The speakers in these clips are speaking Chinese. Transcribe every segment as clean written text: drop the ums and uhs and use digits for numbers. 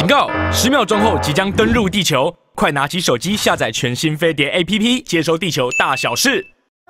警告！10秒钟后即将登陆地球，快拿起手机下载全新飞碟 APP， 接收地球大小事。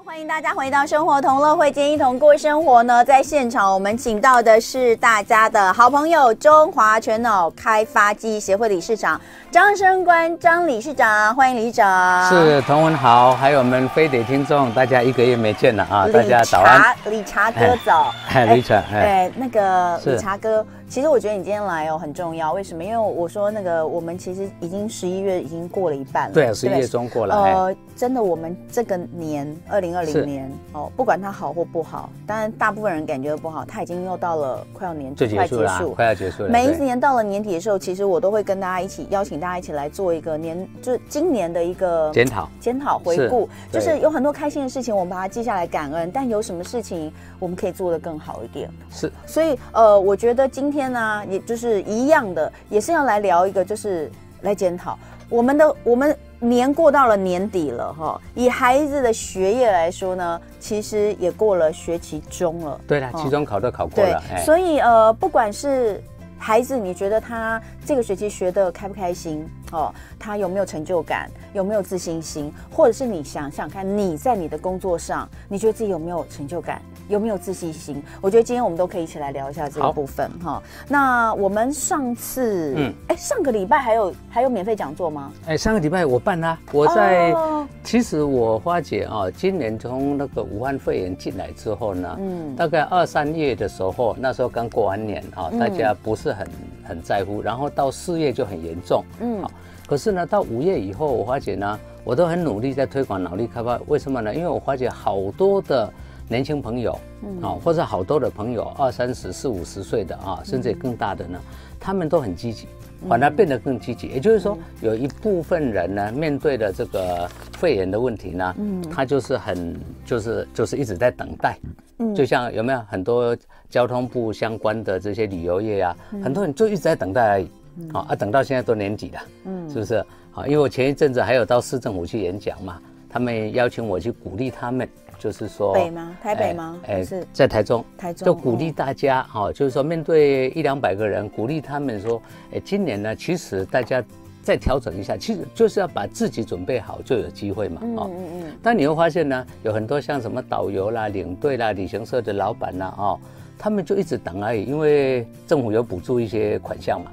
欢迎大家回到生活同乐会，一同过生活呢。在现场，我们请到的是大家的好朋友中华全脑开发记忆协会理事长张升官张理事长，欢迎理事长。是同文好，还有我们飞碟听众，大家一个月没见了啊，大家早安。理查哥早，理查，对那个理查哥，其实我觉得你今天来哦很重要，为什么？因为我说那个我们其实已经11月已经过了一半了，对，11月中过了。真的，我们这个年2020年哦，不管它好或不好，当然大部分人感觉不好，它已经又到了快要年底，快结束，快要结束了。每一年到了年底的时候，其实我都会跟大家一起邀请大家一起来做一个年，就是今年的一个检讨回顾，就是有很多开心的事情，我们把它记下来感恩，但有什么事情我们可以做得更好一点。是，所以我觉得今天呢，也就是一样的，也是要来聊一个，就是来检讨我们。年过到了年底了哈，以孩子的学业来说呢，其实也过了学期中了。对啦，期中考都考过了。对，所以不管是孩子，你觉得他这个学期学得开不开心？哦，他有没有成就感？有没有自信心？或者是你想想看，你在你的工作上，你觉得自己有没有成就感？有没有自信心？我觉得今天我们都可以一起来聊一下这个部分哈。那我们上次，上个礼拜还有免费讲座吗？上个礼拜我办啦。我在，其实我发觉啊，今年从那个武汉肺炎进来之后呢，大概2、3月的时候，那时候刚过完年啊，大家不是很在乎，然后到4月就很严重，可是呢，到5月以后，我发觉呢，我都很努力在推广脑力开发。为什么呢？因为我发觉好多的年轻朋友，或者好多的朋友，20、30、40、50岁的啊，甚至更大的呢，他们都很积极，反而变得更积极。也就是说，有一部分人呢，面对的这个肺炎的问题呢，他就是就是一直在等待。就像有没有很多交通部相关的这些旅游业啊，很多人就一直在等待而已。等到现在都年底了，是不是？好，因为我前一阵子还有到市政府去演讲嘛，他们邀请我去鼓励他们，就是说北吗？台北吗？是在台中，就鼓励大家哈，就是说面对100、200个人，鼓励他们说，今年呢，其实大家再调整一下，其实就是要把自己准备好，就有机会嘛。但你会发现呢，有很多像什么导游啦、领队啦、旅行社的老板啦，他们就一直等而已，因为政府有补助一些款项嘛，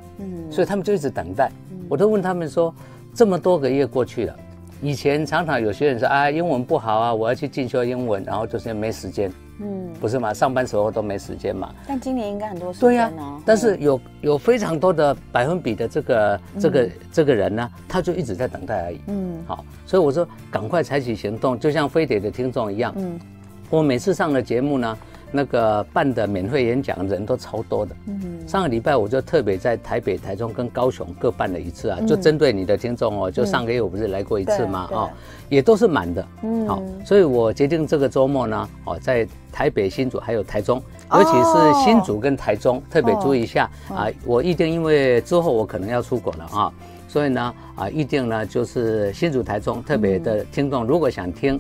所以他们就一直等待。我都问他们说，这么多个月过去了，以前常常有些人说啊，英文不好啊，我要去进修英文，然后就是没时间，不是嘛，上班时候都没时间嘛。但今年应该很多时间啊。对啊，但是有非常多的1%的这个人呢，他就一直在等待而已。好，所以我说赶快采取行动，就像飞碟的听众一样。我每次上了节目呢，那个办的免费演讲人都超多的，上个礼拜我就特别在台北、台中跟高雄各办了一次啊，就针对你的听众哦，就上个月我不是来过一次嘛，也都是满的，好，所以我决定这个周末呢，在台北、新竹还有台中，尤其是新竹跟台中特别注意一下啊，我预定因为之后我可能要出国了啊。所以呢，预定呢就是新竹、台中特别的听众，如果想听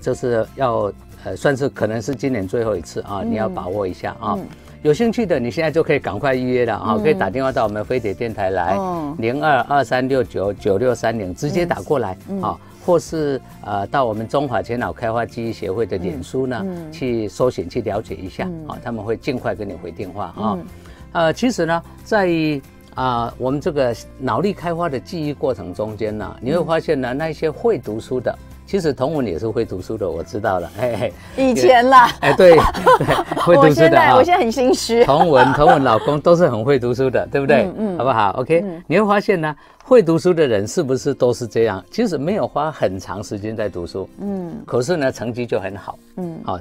就是要算是可能是今年最后一次啊，你要把握一下啊。有兴趣的你现在就可以赶快预约了啊，可以打电话到我们飞碟电台来0223699630直接打过来啊，或是到我们中华全脑开发记忆协会的脸书呢去搜寻去了解一下啊，他们会尽快跟你回电话啊。其实呢，在我们这个脑力开发的记忆过程中间呢，你会发现呢，那一些会读书的，其实同文也是会读书的，我知道了，以前啦，对，会读书的啊，我现在很心虚，同文老公都是很会读书的，对不对？好不好 ？OK， 你会发现呢，会读书的人是不是都是这样？其实没有花很长时间在读书，可是呢，成绩就很好，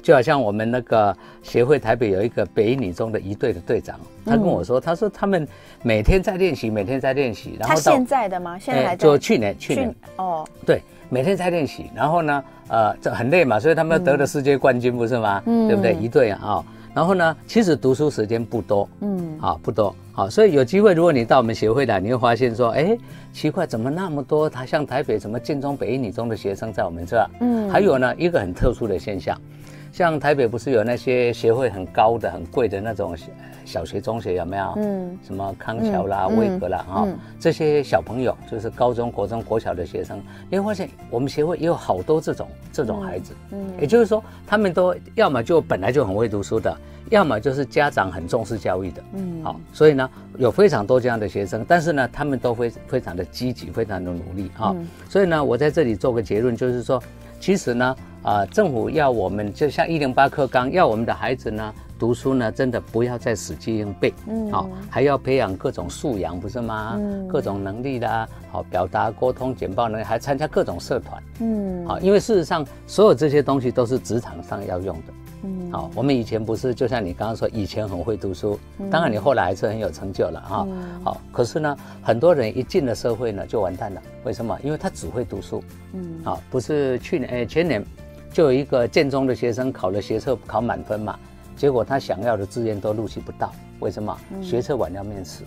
就好像我们那个协会台北有一个北女中的一队的队长，他跟我说，他说他们每天在练习，每天在练习，然后他现在的吗？现在还在？就去年哦，对。每天在练习，然后呢，这很累嘛，所以他们得了世界冠军，不是吗？对不对？一队啊，然后呢，其实读书时间不多，不多，好，所以有机会，如果你到我们协会来，你会发现说，奇怪，怎么那么多？他像台北什么建中、北一女中的学生在我们这，还有呢，一个很特殊的现象，像台北不是有那些学费很高的、很贵的那种小学、中学有没有？嗯，什么康桥啦、威格啦哈，这些小朋友就是高中、国中、国小的学生，你会发现我们协会也有好多这种孩子。嗯，也就是说，他们都要么就本来就很会读书的，要么就是家长很重视教育的。嗯，好，所以呢，有非常多这样的学生，但是呢，他们都非常的积极，非常的努力啊。所以呢，我在这里做个结论，就是说，其实呢。政府要我们就像108课纲，要我们的孩子呢读书呢，真的不要再死记硬背，好，还要培养各种素养，不是吗？各种能力啦，好，表达、沟通、简报能力，还参加各种社团，好，因为事实上所有这些东西都是职场上要用的，好，我们以前不是就像你刚刚说，以前很会读书，当然你后来还是很有成就了哈，好，可是呢，很多人一进了社会呢就完蛋了，为什么？因为他只会读书，好，不是前年。就有一个建中的学生考了学测，考满分嘛，结果他想要的志愿都录取不到，为什么？学测晚要面试，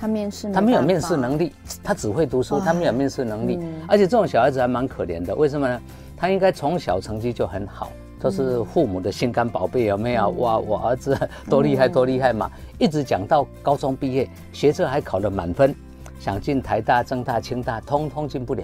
他没有面试能力，他只会读书，他没有面试能力，而且这种小孩子还蛮可怜的，为什么呢？他应该从小成绩就很好，都是父母的心肝宝贝，有没有？哇，我儿子多厉害多厉害嘛，一直讲到高中毕业，学测还考了满分，想进台大、政大、清大，通通进不了。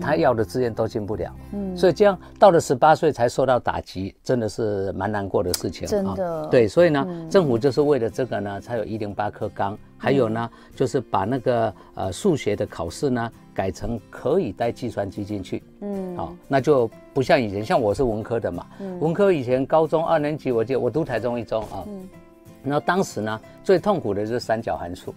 他要的志愿都进不了，所以这样到了18岁才受到打击，真的是蛮难过的事情。真的，对，所以呢，政府就是为了这个呢，才有108课纲，还有呢，就是把那个数学的考试呢改成可以带计算机进去，好，那就不像以前，像我是文科的嘛，文科以前高中2年级，我记得我读台中一中啊。然后当时呢，最痛苦的就是三角函数，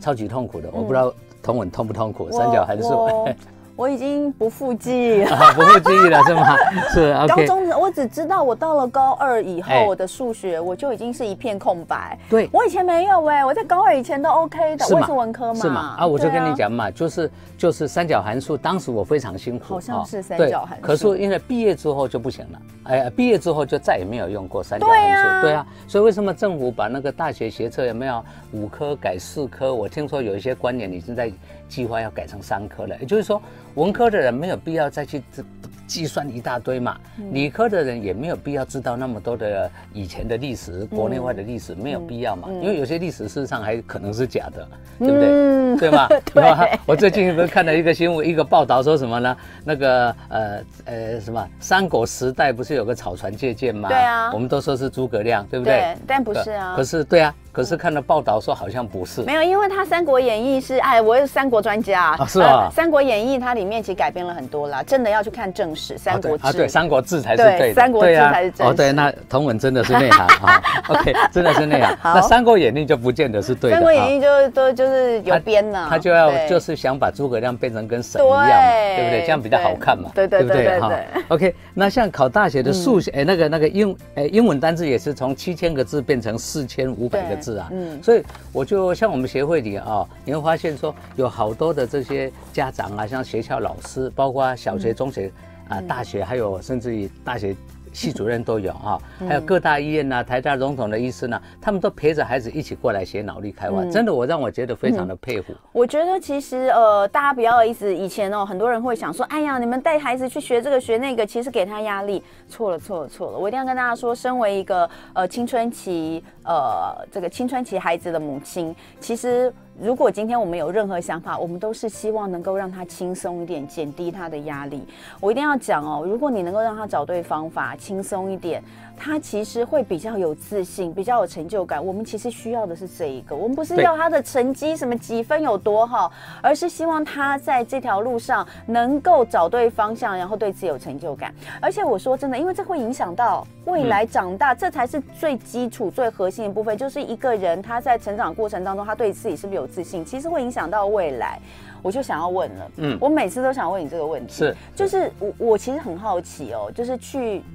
超级痛苦的，我不知道同文痛不痛苦，三角函数。我已经不复记忆了，不复记忆了是吗？是。高中我只知道我到了高2以后，我的数学我就已经是一片空白。对，我以前没有哎，我在高2以前都 OK 的，我也是文科嘛。是吗？啊，我就跟你讲嘛，就是三角函数，当时我非常辛苦，好像是三角函数。可是因为毕业之后就不行了，哎，毕业之后就再也没有用过三角函数。对啊，所以为什么政府把那个大学学测有没有5科改4科？我听说有一些官员已经在计划要改成3科了，也就是说。文科的人没有必要再去计算一大堆嘛，理科的人也没有必要知道那么多的以前的历史、国内外的历史，没有必要嘛，因为有些历史事实上还可能是假的，对不对？对吗？对。我最近不是看了一个新闻，一个报道说什么呢？那个什么三国时代不是有个草船借箭吗？对啊，我们都说是诸葛亮，对不对？对，但不是啊。可是对啊。可是看了报道说好像不是，没有，因为他《三国演义》是哎，我是三国专家啊，是啊，《三国演义》它里面其实改编了很多啦，真的要去看正史《三国志》啊，对，《三国志》才是对，《三国志》才是真史。哦，对，那同文真的是内行啊 ，OK， 真的是内行。那《三国演义》就不见得是对的，《三国演义》就是有编呢，他就要就是想把诸葛亮变成跟神一样，对不对？这样比较好看嘛，对对对对对。OK， 那像考大学的数学，哎，那个英文单字也是从7000个字变成4500个字。是啊，所以我就像我们协会里啊，你会发现说有好多的这些家长啊，像学校老师，包括小学、中学啊、大学，还有甚至于大学系主任都有啊，还有各大医院呐、台大、荣总的医师呢，他们都陪着孩子一起过来学脑力开发，真的让我觉得非常的佩服。我觉得其实大家不要一直以前哦，很多人会想说，哎呀，你们带孩子去学这个学那个，其实给他压力，错了。我一定要跟大家说，身为一个青春期孩子的母亲，其实如果今天我们有任何想法，我们都是希望能够让他轻松一点，减低他的压力。我一定要讲哦，如果你能够让他找对方法，轻松一点，他其实会比较有自信，比较有成就感。我们其实需要的是这一个，我们不是要他的成绩什么几分有多好，而是希望他在这条路上能够找对方向，然后对自己有成就感。而且我说真的，因为这会影响到未来长大，这才是最基础、最核心的部分，就是一个人他在成长过程当中，他对自己是不是有自信，其实会影响到未来。我就想要问了，我每次都想问你这个问题，是，就是我其实很好奇哦，就是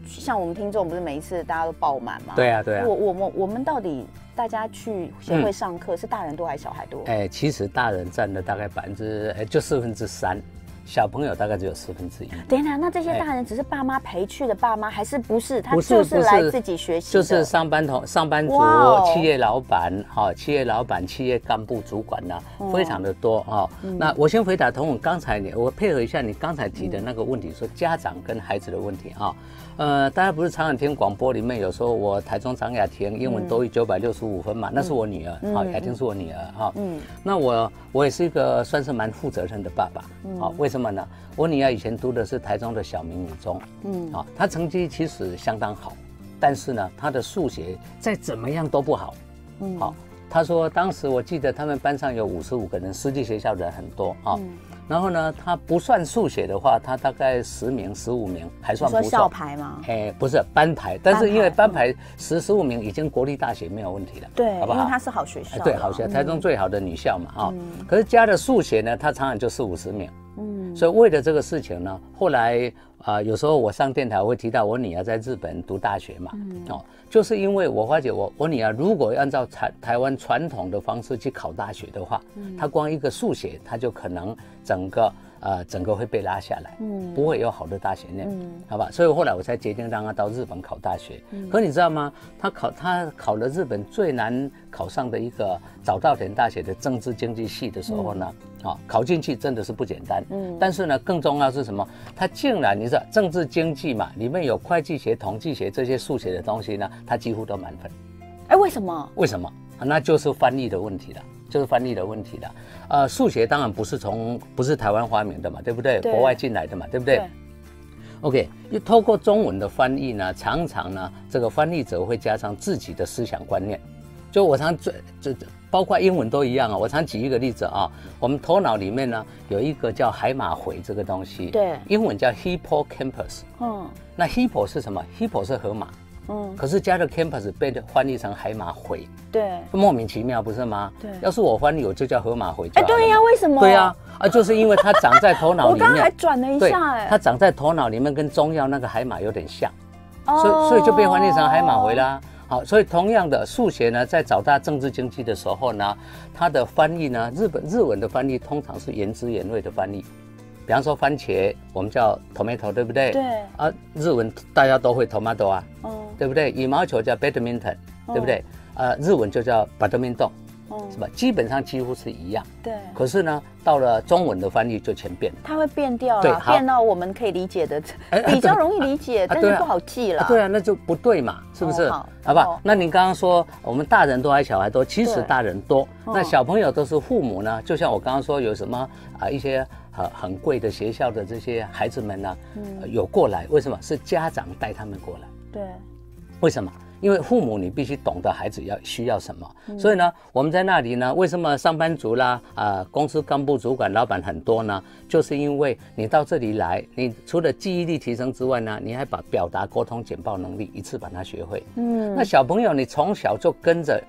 像我们听众不是每一次大家都爆满吗？对啊，对啊。我们到底大家去协会上课是大人多还是小孩多？哎，其实大人占了大概4分之3。小朋友大概只有1/4。等一下，那这些大人只是爸妈陪去的爸妈，还是不是？他就是来自己学习，就是上班族、企业老板、企业干部、主管呢，非常的多啊。那我先回答同我刚才我配合一下你刚才提的那个问题，说家长跟孩子的问题啊。当然不是长雅庭广播里面有说我台中长雅庭英文多于965分嘛，那是我女儿哈，雅庭是我女儿哈。那我也是一个算是蛮负责任的爸爸啊。为什么呢？我女儿以前读的是台中的小明女中，啊，她成绩其实相当好，但是呢，她的数学再怎么样都不好，好。 他说，当时我记得他们班上有55个人，私立学校人很多啊。然后呢，他不算数学的话，他大概10名、15名还算不错。校排吗？哎，不是班排，但是因为班排10、15名已经国立大学没有问题了，对，好不好？因为他是好学校，对，好学校，台中最好的女校嘛啊。可是加了数学呢，他常常就40、50名。所以为了这个事情呢，后来啊，有时候我上电台会提到我女儿在日本读大学嘛，哦，就是因为我发觉我女儿如果按照台湾传统的方式去考大学的话，她光一个数学，她就可能整个会被拉下来，不会有好的大学念，好吧？所以后来我才决定让她到日本考大学。可你知道吗？她考了日本最难考上的一个早稻田大学的政治经济系的时候呢，啊，考进去真的是不简单。但是呢，更重要是什么？她竟然你知道政治经济嘛，里面有会计学、统计学这些数学的东西呢，她几乎都满分。哎，为什么？为什么？那就是翻译的问题了。 就是翻译的问题了，数学当然不是台湾发明的嘛，对不对？对国外进来的嘛，对不对？对 OK， 又透过中文的翻译呢，常常呢，这个翻译者会加上自己的思想观念。就我常包括英文都一样啊，我常举一个例子啊，我们头脑里面呢有一个叫海马回这个东西，对，英文叫 hippocampus。嗯，那 hippo 是什么 ？hippo 是河马。 可是加了 campus 被翻译成海马回，对，莫名其妙不是吗？对，要是我翻译我就叫河马回。哎，对呀，为什么？对呀，啊，就是因为它长在头脑里面。我刚刚还转了一下，哎，它长在头脑里面跟中药那个海马有点像，所以就被翻译成海马回啦。好，所以同样的数学呢，在早大政治经济的时候呢，它的翻译呢，日文的翻译通常是原汁原味的翻译。 比方说番茄，我们叫 tomato， 对不对？对。啊，日文大家都会 tomato 啊，对不对？羽毛球叫 badminton， 对不对？日文就叫 badminton， 是吧？基本上几乎是一样。对。可是呢，到了中文的翻译就全变了。它会变掉了，变到我们可以理解的，比较容易理解，但是不好记了。对啊，那就不对嘛，是不是？好，好不好？那您刚刚说我们大人多还是小孩多？其实大人多，那小朋友都是父母呢。就像我刚刚说，有什么啊一些。 很贵的学校的这些孩子们呢，有过来，为什么？是家长带他们过来。对，为什么？因为父母你必须懂得孩子需要什么。所以呢，我们在那里呢，为什么上班族啦公司干部、主管、老板很多呢？就是因为你到这里来，你除了记忆力提升之外呢，你还把表达、沟通、简报能力一次把它学会。那小朋友你从小就跟着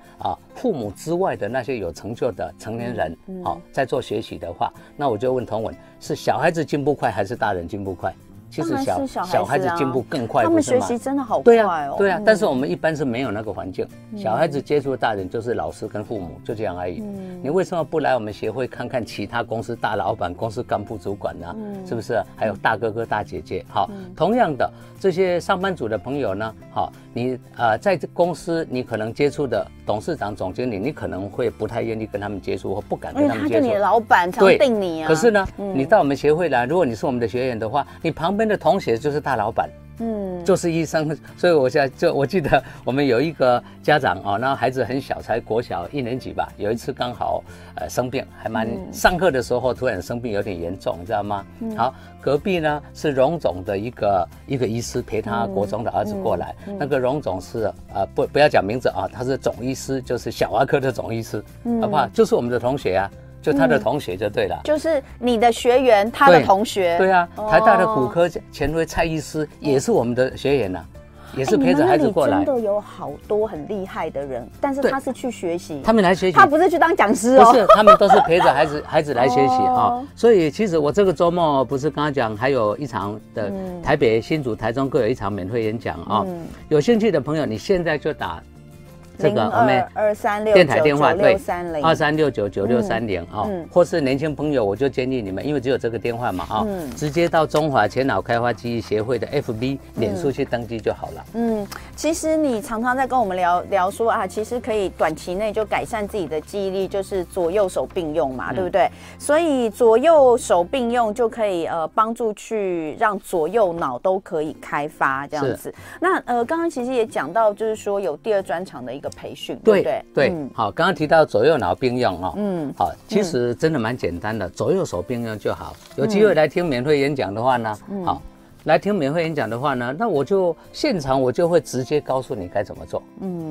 父母之外的那些有成就的成年人，好，在做学习的话，那我就问同文：是小孩子进步快，还是大人进步快？ 其实小孩子进步更快，他们学习真的好快哦。对啊，但是我们一般是没有那个环境，小孩子接触大人就是老师跟父母，就这样而已。你为什么不来我们协会看看其他公司大老板、公司干部、主管呢？是不是？还有大哥哥、大姐姐。好，同样的这些上班族的朋友呢，好，你在公司你可能接触的董事长、总经理，你可能会不太愿意跟他们接触或不敢跟他们接触，因为他跟你老板常定你啊。可是呢，你到我们协会来，如果你是我们的学员的话，你旁边的同学就是大老板，就是医生，所以我记得我们有一个家长哦，那孩子很小，才国小1年级吧，有一次刚好生病，还蛮上课的时候突然生病有点严重，你知道吗？好，隔壁呢是荣总的一个医师陪他国中的儿子过来，那个荣总是不要讲名字啊，他是总医师，就是小儿科的总医师，好不好？就是我们的同学啊。 就他的同学就对了，就是你的学员，他的同学。对啊，台大的骨科权威蔡医师也是我们的学员呐，也是陪着孩子过来。真的有好多很厉害的人，但是他是去学习，他们来学习，他不是去当讲师哦。不是，他们都是陪着孩子来学习啊。所以其实我这个周末不是刚刚讲，还有一场的台北、新竹、台中各有一场免费演讲啊。有兴趣的朋友，你现在就打这个我们电台电话对23699630啊，或是年轻朋友，我就建议你们，因为只有这个电话嘛啊，直接到中华前脑开发记忆协会的 FB 脸书去登记就好了。嗯，其实你常常在跟我们聊说啊，其实可以短期内就改善自己的记忆力，就是左右手并用嘛，对不对？所以左右手并用就可以帮助去让左右脑都可以开发这样子。那刚刚其实也讲到，就是说有第二专长的一个培训，对不对？对，好，刚刚提到左右脑并用哦，好，其实真的蛮简单的，左右手并用就好。有机会来听免费演讲的话呢，好，来听免费演讲的话呢，那我就现场我就会直接告诉你该怎么做，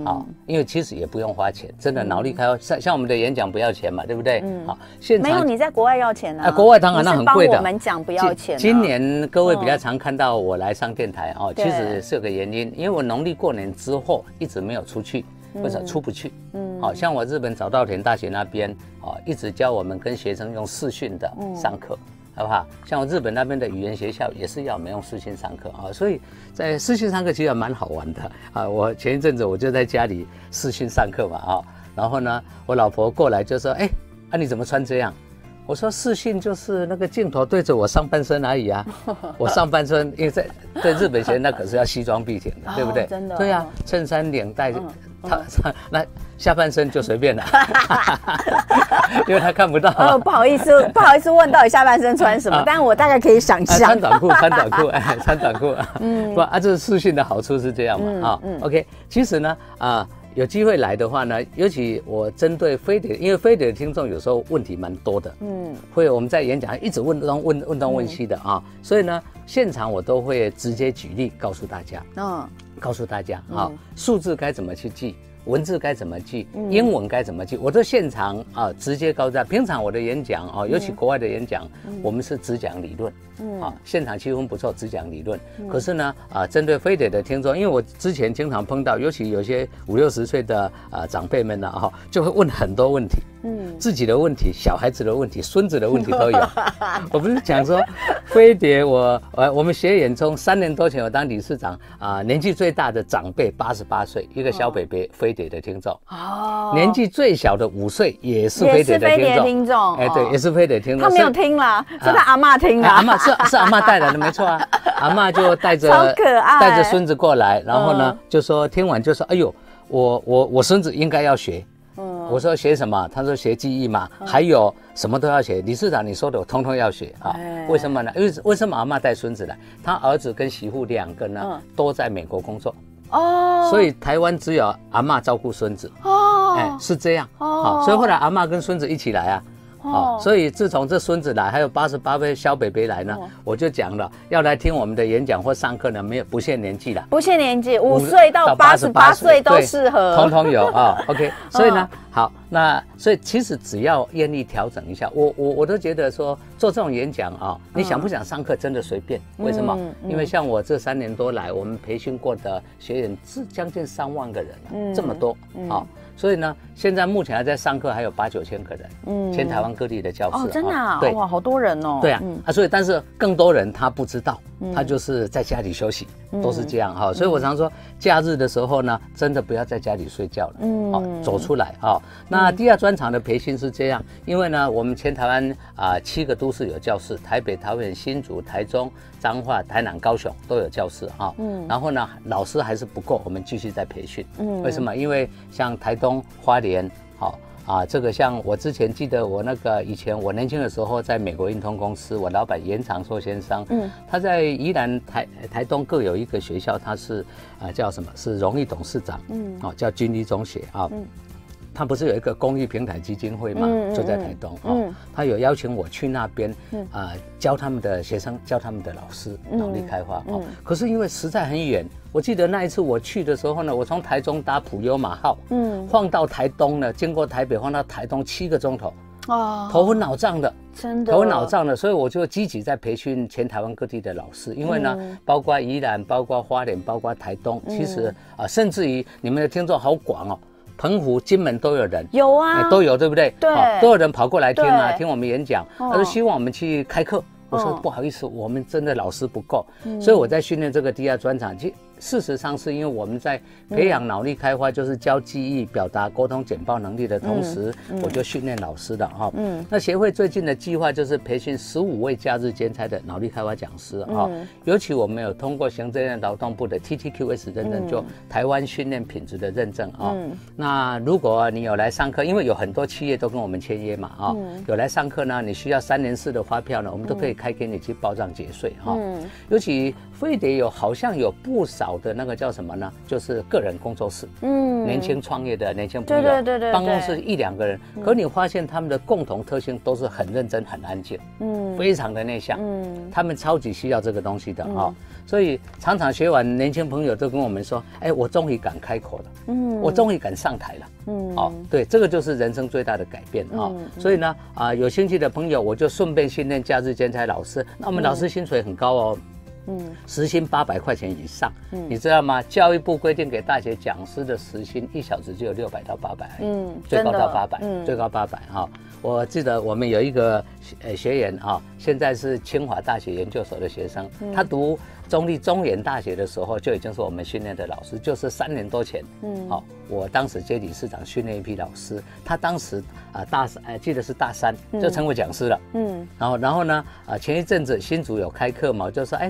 好，因为其实也不用花钱，真的脑力开发像我们的演讲不要钱嘛，对不对？好，现场没有你在国外要钱啊，国外当然那很贵的，我们讲不要钱。今年各位比较常看到我来上电台哦，其实是有个原因，因为我农历过年之后一直没有出去。为啥出不去？好像我日本早稻田大学那边啊，一直教我们跟学生用视讯的上课，好不好？像我日本那边的语言学校也是要我们用视讯上课啊，所以在视讯上课其实还蛮好玩的啊。我前一阵子我就在家里视讯上课嘛啊，然后呢，我老婆过来就说：“哎，啊你怎么穿这样？”我说视讯就是那个镜头对着我上半身而已啊，我上半身因为在日本学那可是要西装笔挺的，对不对？真的。对啊，衬衫领带，那下半身就随便了，因为他看不到。哦，不好意思，不好意思问到底下半身穿什么，但我大概可以想象。穿短裤，穿短裤，哎，穿短裤。不啊，这视讯的好处是这样嘛啊。OK， 其实呢啊。有机会来的话呢，尤其我针对非典，因为非典的听众有时候问题蛮多的，会我们在演讲一直问东问西的啊，所以呢，现场我都会直接举例告诉大家，告诉大家啊，数字该怎么去记，文字该怎么记，英文该怎么记，我都现场啊直接告诉大家。平常我的演讲啊，尤其国外的演讲，我们是只讲理论。啊，现场气氛不错，只讲理论。可是呢，啊，针对非典的听众，因为我之前经常碰到，尤其有些50、60岁的长辈们呢，哈，就会问很多问题，自己的问题、小孩子的问题、孙子的问题都有。我不是讲说，非典我们学院从3年多前我当理事长啊，年纪最大的长辈88岁，一个小北北非典的听众。哦。年纪最小的5岁也是非典的听众。哎，对，也是非典听众。他没有听啦，是他阿嬷听啦。阿嬷。是阿嬷带来的，没错啊。阿嬷就带着孙子过来，然后呢，就说听完就说：“哎呦，我孙子应该要学。”我说学什么？他说学记忆嘛，还有什么都要学。理事长你说的，我通通要学啊。为什么呢？因为为什么阿嬷带孙子来？他儿子跟媳妇2个呢，都在美国工作。哦，所以台湾只有阿嬷照顾孙子。哦，哎，是这样。哦，所以后来阿嬷跟孙子一起来啊。哦，所以自从这孙子来，还有88位小北北来呢，我就讲了，要来听我们的演讲或上课呢，没有不限年纪了，不限年纪，5岁到88岁都适合，通通有啊。OK， 所以呢，好，那所以其实只要愿意调整一下，我都觉得说做这种演讲啊，你想不想上课真的随便。为什么？因为像我这3年多来，我们培训过的学员是将近3万个人了，这么多啊。所以呢，现在目前还在上课，还有8、9千个人，全台湾各地的教室。哦，真的啊，对，哇，好多人哦。对啊，啊，所以但是更多人他不知道，他就是在家里休息，都是这样哈。所以我常说，假日的时候呢，真的不要在家里睡觉了，哦，走出来哈。那第二专场的培训是这样，因为呢，我们全台湾啊7个都市有教室，台北、桃园、新竹、台中、彰化、台南、高雄都有教室哈。然后呢，老师还是不够，我们继续在培训。为什么？因为像台东、花莲，好啊，这个像我之前记得我那个以前我年轻的时候，在美国运通公司，我老板严长寿先生，他在宜兰、台东各有一个学校，他是叫什么？是荣誉董事长，哦，叫军医中学啊。他不是有一个公益平台基金会嘛，就在台东哦，他有邀请我去那边啊，教他们的学生，教他们的老师脑力开发哦。可是因为实在很远。我记得那一次我去的时候呢，我从台中搭普悠玛号，晃到台东呢，经过台北晃到台东7个钟头，哦，头昏脑胀的，真的，头昏脑胀的，所以我就积极在培训全台湾各地的老师，因为呢，包括宜兰，包括花莲，包括台东，其实啊，甚至于你们的听众好广哦。澎湖、金门都有人，有啊，都有，对不对？对，都有人跑过来听啊，听我们演讲，他说希望我们去开课。我说不好意思，我们真的老师不够，所以我在训练这个第二专场。事实上是因为我们在培养脑力开发，就是教记忆、表达、沟通、简报能力的同时，我就训练老师了哈。那协会最近的计划就是培训15位假日兼差的脑力开发讲师哈。尤其我们有通过行政院劳动部的 TTQS 认证，就台湾训练品质的认证啊。那如果你有来上课，因为有很多企业都跟我们签约嘛啊，有来上课呢，你需要3年4的发票呢，我们都可以开给你去报账结税哈。尤其非得有好像有不少。 好的那个叫什么呢？就是个人工作室，年轻创业的年轻朋友，对，办公室1、2个人，可你发现他们的共同特性都是很认真、很安静，非常的内向，他们超级需要这个东西的哈。所以常常学完，年轻朋友都跟我们说：“哎，我终于敢开口了，我终于敢上台了。”哦，对，这个就是人生最大的改变啊。所以呢，啊，有兴趣的朋友，我就顺便训练假日兼差老师。那我们老师薪水很高哦。 时薪800块钱以上，你知道吗？教育部规定给大学讲师的时薪1小时只有600到800，最高到800，最高800哈。我记得我们有一个学员啊，现在是清华大学研究所的学生，他读中立中原大学的时候就已经是我们训练的老师，就是3年多前，好，我当时接理事长训练一批老师，他当时啊记得是大3就成为讲师了，然后呢啊前一阵子新竹有开课嘛，就说哎。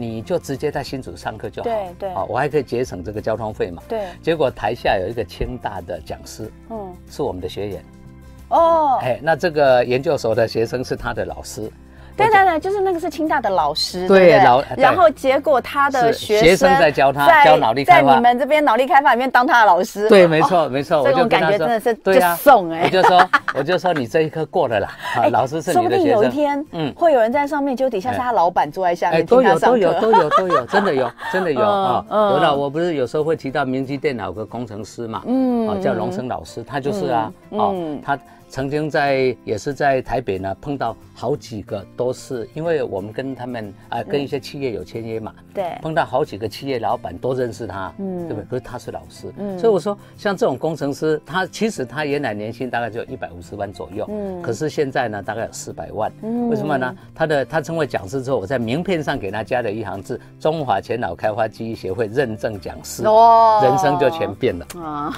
你就直接在新竹上课就好，对，好，我还可以节省这个交通费嘛。对，结果台下有一个清大的讲师，是我们的学员，哦，哎，那这个研究所的学生是他的老师。 对，就是那个是清大的老师，对，然后结果他的学生在教他教脑力开发，在你们这边脑力开发里面当他的老师，对，没错，这种感觉真的是就送哎，我就说你这一科过了啦，老师是你的学生，说不定有一天，会有人在上面，就底下是他老板坐在下面听他上课，都有，真的有啊，有的，我不是有时候会提到明基电脑有个工程师嘛，叫龙生老师，他就是啊，他。 曾经也是在台北呢碰到好几个都是，因为我们跟他们啊、跟一些企业有签约嘛，对，碰到好几个企业老板都认识他，对不对？可是他是老师，所以我说像这种工程师，他其实他原来年薪大概就150万左右，可是现在呢大概有400万，为什么呢？他成为讲师之后，我在名片上给他加了一行字：中华前脑开发记忆协会认证讲师，哦，人生就全变了啊！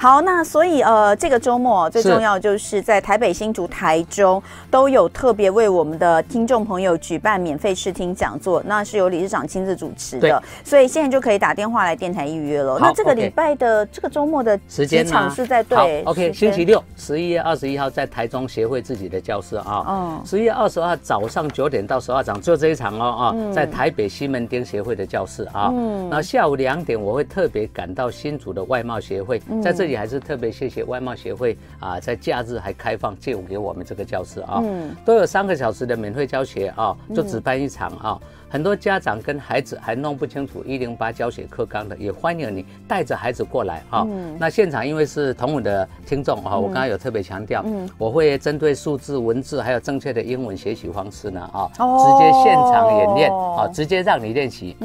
好，那所以这个周末最重要就是。 是在台北、新竹、台中都有特别为我们的听众朋友举办免费试听讲座，那是由理事长亲自主持的，所以现在就可以打电话来电台预约了。那这个礼拜的这个周末的时间场是在对 ，OK， 星期6，11月21号在台中协会自己的教室啊，11月22早上9点到12点就这一场哦啊，在台北西门町协会的教室啊，那下午2点我会特别赶到新竹的外贸协会，在这里还是特别谢谢外贸协会啊，在假日。 还开放借给我们这个教室啊，都有3个小时的免费教学啊，就只办一场啊。很多家长跟孩子还弄不清楚108教学课纲的，也欢迎你带着孩子过来啊。那现场因为是同文的听众啊，我刚刚有特别强调，我会针对数字、文字还有正确的英文学习方式呢啊，直接现场演练啊，直接让你练习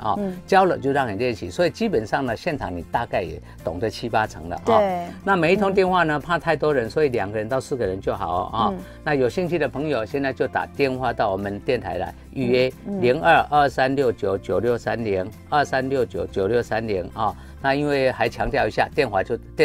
啊，教了就让你练习，所以基本上呢，现场你大概也懂得7、8成了啊。那每一通电话呢，怕太多人，所以2个人到4个人就好啊。那有兴趣的朋友，现在就打电话到我们电台来预约022369963023699630啊。那因为还强调一下，电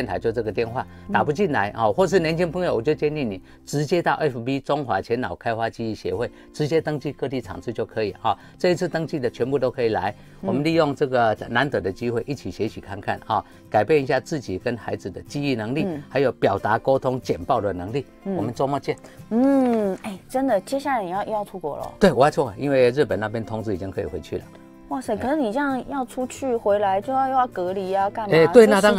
台就这个电话打不进来啊，或是年轻朋友，我就建议你直接到 FB 中华前脑开发记忆协会直接登记各地场次就可以啊。这一次登记的全部都可以来，我们利用这个难得的机会一起学习看看啊，改变一下自己跟孩子的记忆能力，还有表达。 沟通简报的能力，我们周末见。哎，真的，接下来你要出国了？对，我要出国，因为日本那边通知已经可以回去了。哇塞，可是你这样要出去回来就要隔离啊，干嘛？哎，对，那当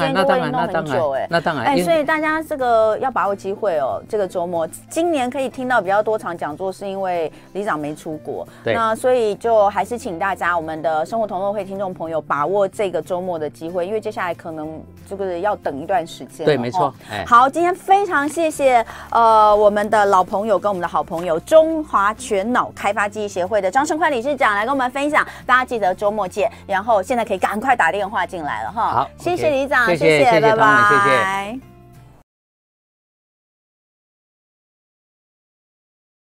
然，哎，所以大家这个要把握机会哦。这个周末，今年可以听到比较多场讲座，是因为理事长没出国。对，那所以就还是请大家我们的生活同乐会听众朋友把握这个周末的机会，因为接下来可能这个要等一段时间。对，没错。好，今天非常谢谢我们的老朋友跟我们的好朋友中华全脑开发记忆协会的张盛宽理事长来跟我们分享，大家。 记得周末见，然后现在可以赶快打电话进来了哈。好，谢谢理事长，谢谢，拜拜，谢谢。